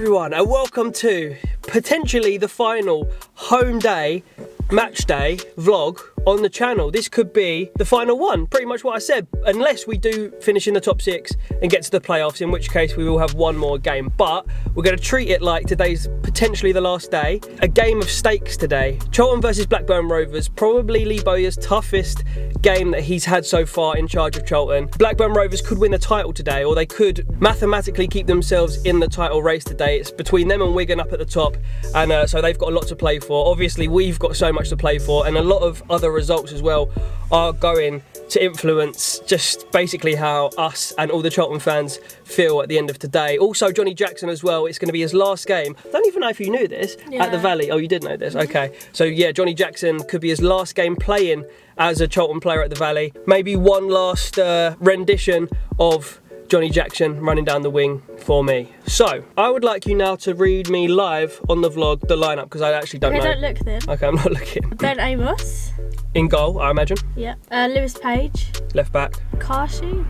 everyone, and welcome to potentially the final home day, match day vlog on the channel. This could be the final one, pretty much what I said, unless we do finish in the top six and get to the playoffs, in which case we will have one more game. But we're going to treat it like today's potentially the last day. A game of stakes today. Charlton versus Blackburn Rovers, probably Lee Bowyer's toughest game that he's had so far in charge of Charlton. Blackburn Rovers could win the title today, or they could mathematically keep themselves in the title race today. It's between them and Wigan up at the top, and so they've got a lot to play for. Obviously we've got so much to play for, and a lot of other results as well are going to influence just basically how us and all the Charlton fans feel at the end of today. Also Johnnie Jackson as well, it's going to be his last game. I don't even know if you knew this, yeah. At the Valley. Oh, you did know this, okay. So yeah, Johnnie Jackson could be his last game playing as a Charlton player at the Valley. Maybe one last rendition of Johnnie Jackson running down the wing for me. So, I would like you now to read me live on the vlog the lineup, because I actually don't know. Don't look then. Okay, I'm not looking. Ben Amos. In goal, I imagine. Yeah. Lewis Page. Left back. Kashi.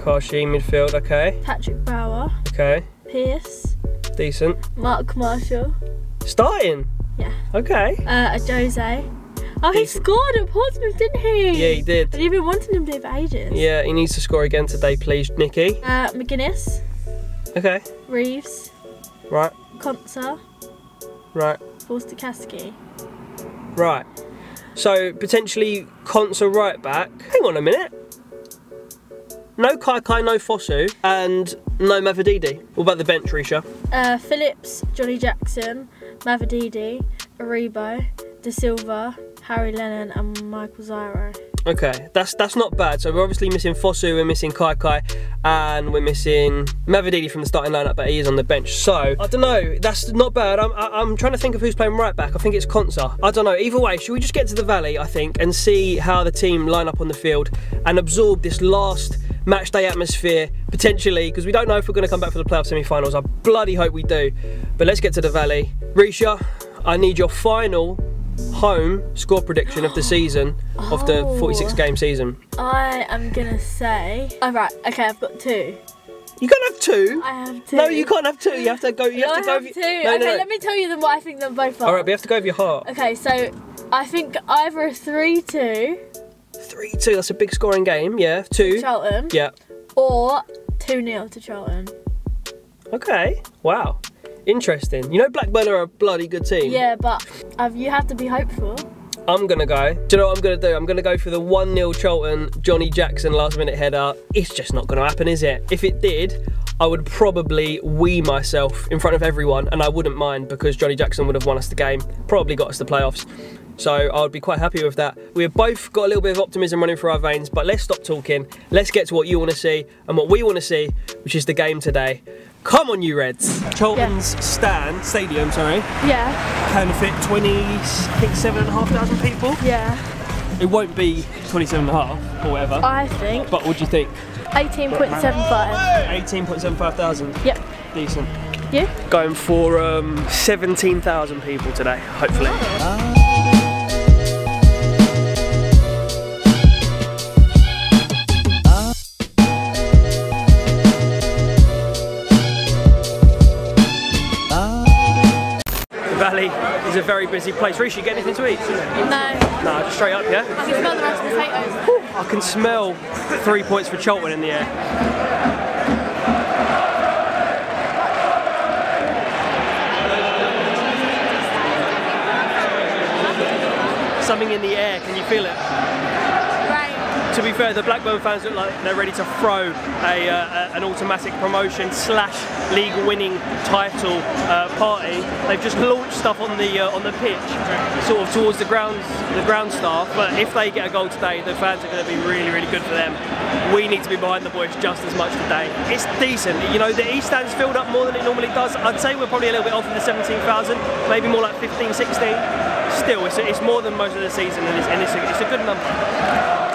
Kashi, midfield, okay. Patrick Bauer. Okay. Pearce. Decent. Mark Marshall. Starting? Yeah. Okay. Jose. Oh, he scored at Portsmouth, didn't he? Yeah, he did. But you've been wanting him to for ages. Yeah, he needs to score again today, please, Nicky. McGuinness. Okay. Reeves. Right. Konsa. Right. Forster Caskey. Right. So, potentially, Konsa right back. Hang on a minute. No Kai Kai, no Fosu, and no Mavididi. What about the bench, Risha? Phillips, Johnnie Jackson, Mavididi, Aribo, Dasilva, Harry Lennon and Michael Zyro. Okay, that's not bad. So we're obviously missing Fosu, we're missing Kai Kai, and we're missing Mavididi from the starting lineup, but he is on the bench. So I don't know. That's not bad. I'm trying to think of who's playing right back. I think it's Konsa. I don't know. Either way, should we just get to the Valley? I think, and see how the team line up on the field and absorb this last match day atmosphere potentially, because we don't know if we're going to come back for the playoff semi-finals. I bloody hope we do. But let's get to the Valley. Risha, I need your final home score prediction of the season, of the 46 game season. I am gonna say, alright, okay, I've got two. You can't have two. I have two. No, you can't have two. You have to go. You have to go. Have two. No, okay, no. Let me tell you then what I think them both are. Alright, we have to go with your heart. Okay, so I think either a 3-2. 3-2. That's a big scoring game. Yeah, two. Charlton. Yeah. Or 2-0 to Charlton. Okay. Wow. Interesting. You know Blackburn are a bloody good team. Yeah, but you have to be hopeful. I'm going to go. Do you know what I'm going to do? I'm going to go for the 1-0 Charlton, Johnnie Jackson last minute header. It's just not going to happen, is it? If it did, I would probably wee myself in front of everyone, and I wouldn't mind, because Johnnie Jackson would have won us the game, probably got us the playoffs. So I would be quite happy with that. We've both got a little bit of optimism running through our veins, but let's stop talking. Let's get to what you want to see and what we want to see, which is the game today. Come on, you Reds. Charlton's stadium, sorry. Yeah. Can fit 27,500 people. Yeah. It won't be 27.5 or whatever. I think. But what do you think? 18.75. 18,750. Yep. Decent. You? Going for 17,000 people today, hopefully. Wow. It's a very busy place. Rishi, you get anything to eat? No. No, just straight up, yeah? I can smell the roast potatoes. Ooh, I can smell 3 points for Charlton in the air. Something in the air, can you feel it? Right. To be fair, the Blackburn fans look like they're ready to throw an automatic promotion / league winning title party. They've just launched stuff on the pitch, sort of towards the ground staff. But if they get a goal today, the fans are going to be really, really good for them. We need to be behind the boys just as much today. It's decent, you know. The East Stand's filled up more than it normally does. I'd say we're probably a little bit off of the 17,000, maybe more like 15, 16. Still, it's more than most of the season, and it's a good number.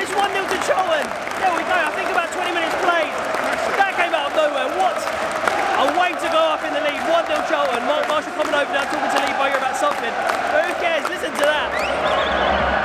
and it's 1-0 to Charlton. There we go, I think about 20 minutes played. That came out of nowhere, what a way to go up in the lead. 1-0 Charlton, Mark Marshall coming over now talking to Lee Bowyer about something. But who cares, listen to that.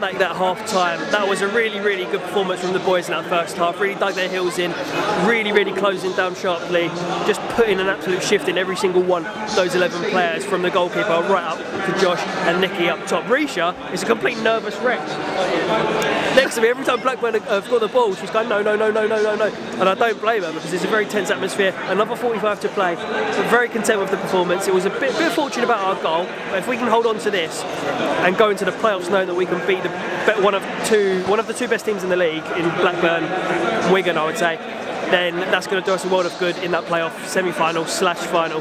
Like that half time, that was a really good performance from the boys in that first half. Really dug their heels in, really closing down sharply, just putting an absolute shift in every single one of those 11 players, from the goalkeeper right up to Josh and Nicky up top. Risha is a complete nervous wreck next to me. Every time Blackburn have got the ball, she's going no, and I don't blame her because it's a very tense atmosphere. Another 45 to play, so very content with the performance. It was a bit fortunate about our goal, but if we can hold on to this and go into the playoffs knowing that we can beat one of the two best teams in the league in Blackburn, Wigan I would say, then that's going to do us a world of good in that playoff semi-final / final.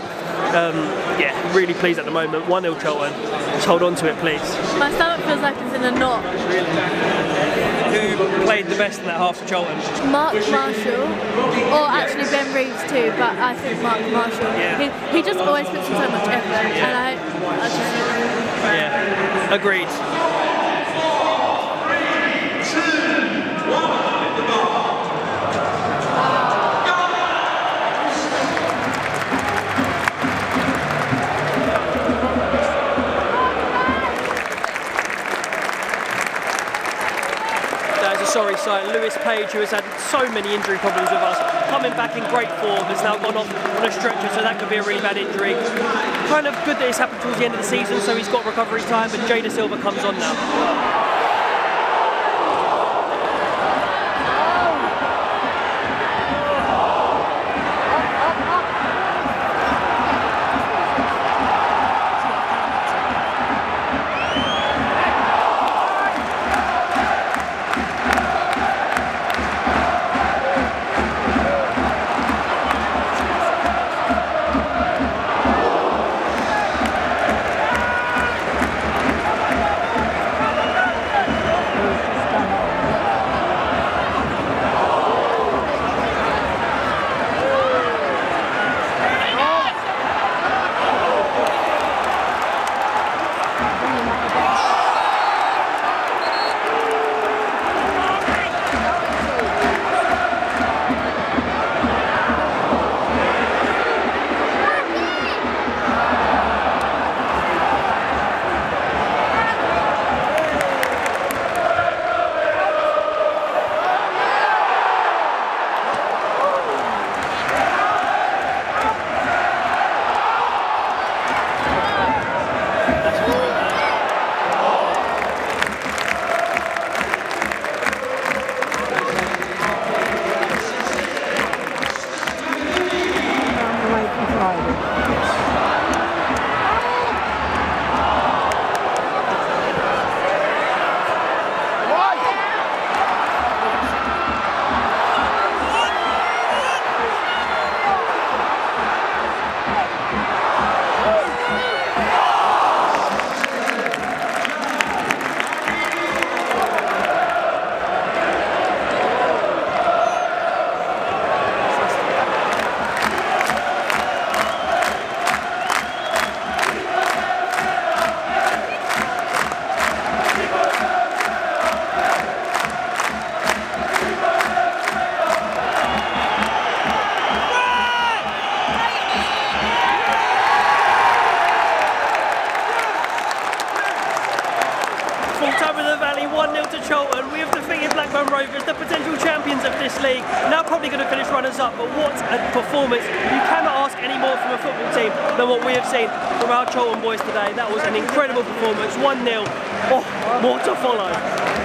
Yeah, really pleased at the moment. 1-0 Charlton, just hold on to it please. My stomach feels like it's in a knot. Who played the best in that half for Charlton? Mark Marshall, or actually Ben Reeves too, but I think Mark Marshall. Yeah. He just always puts in so much effort, yeah. And I just... Yeah, agreed. 3, 2, 1. Sorry sight, Lewis Page, who has had so many injury problems with us, coming back in great form, has now gone off on a stretcher, so that could be a really bad injury. Kind of good that it's happened towards the end of the season, so he's got recovery time, but Jay Dasilva comes on now. Blackburn Rovers, the potential champions of this league, now probably going to finish runners-up, but what a performance. You cannot ask any more from a football team than what we have seen from our Charlton boys today. That was an incredible performance, 1-0, more to follow.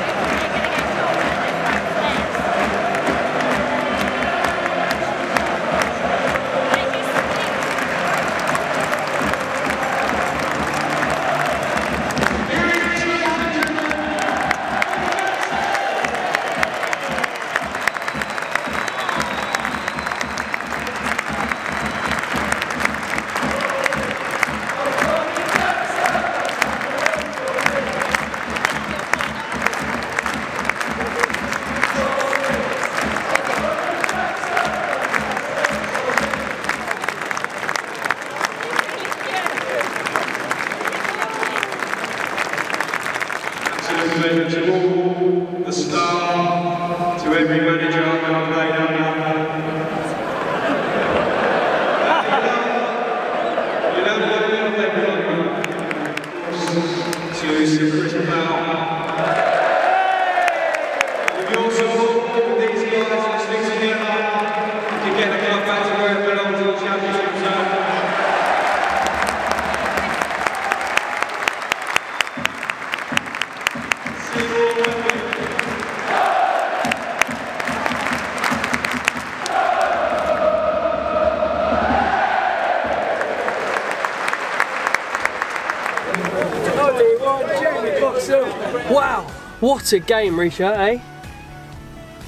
Wow, what a game, Risha, eh?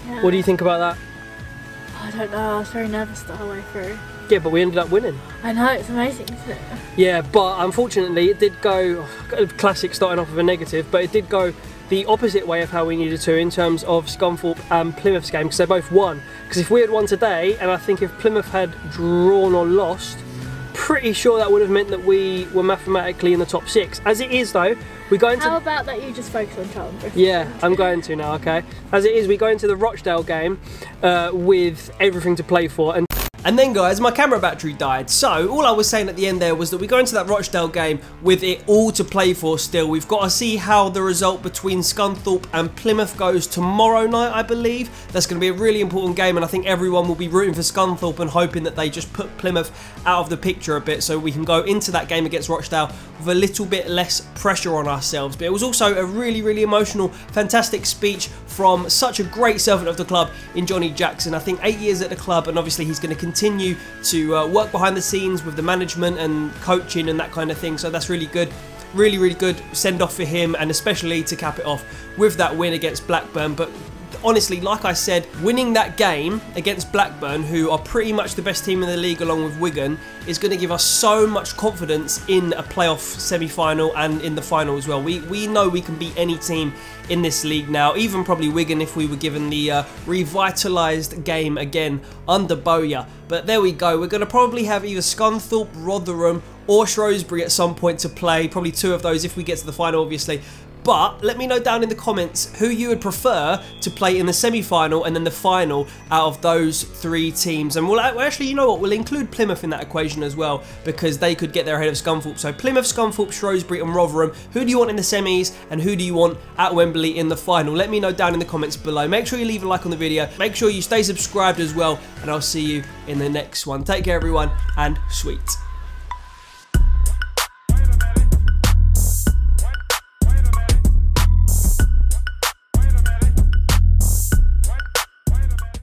Yeah. What do you think about that? I don't know, I was very nervous the whole way through. Yeah, but we ended up winning. I know, it's amazing, isn't it? Yeah, but unfortunately it did go, classic starting off with a negative, but it did go the opposite way of how we needed to in terms of Scunthorpe and Plymouth's game, because they both won. Because if we had won today, and I think if Plymouth had drawn or lost, pretty sure that would have meant that we were mathematically in the top six. As it is though, we go into... How about that you just focus on Charlton? Yeah, I'm going to now, okay? As it is, we go into the Rochdale game with everything to play for. And then guys, my camera battery died, so all I was saying at the end there was that we go into that Rochdale game with it all to play for still. We've got to see how the result between Scunthorpe and Plymouth goes tomorrow night, I believe. That's going to be a really important game, and I think everyone will be rooting for Scunthorpe and hoping that they just put Plymouth out of the picture a bit so we can go into that game against Rochdale with a little bit less pressure on ourselves. But it was also a really, really emotional, fantastic speech from such a great servant of the club in Johnnie Jackson. I think 8 years at the club, and obviously he's going to continue to work behind the scenes with the management and coaching and that kind of thing, so that's really good. Really, really good send off for him, and especially to cap it off with that win against Blackburn. But honestly, like I said, winning that game against Blackburn, who are pretty much the best team in the league along with Wigan, is going to give us so much confidence in a playoff semi-final and in the final as well. We know we can beat any team in this league now, even probably Wigan if we were given the revitalised game again under Bowyer. But there we go, we're going to probably have either Scunthorpe, Rotherham or Shrewsbury at some point to play, probably two of those if we get to the final obviously. But let me know down in the comments who you would prefer to play in the semi-final and then the final out of those three teams. And we'll actually, you know what, we'll include Plymouth in that equation as well, because they could get there ahead of Scunthorpe. So Plymouth, Scunthorpe, Shrewsbury and Rotherham. Who do you want in the semis and who do you want at Wembley in the final? Let me know down in the comments below. Make sure you leave a like on the video. Make sure you stay subscribed as well. And I'll see you in the next one. Take care everyone, and sweet.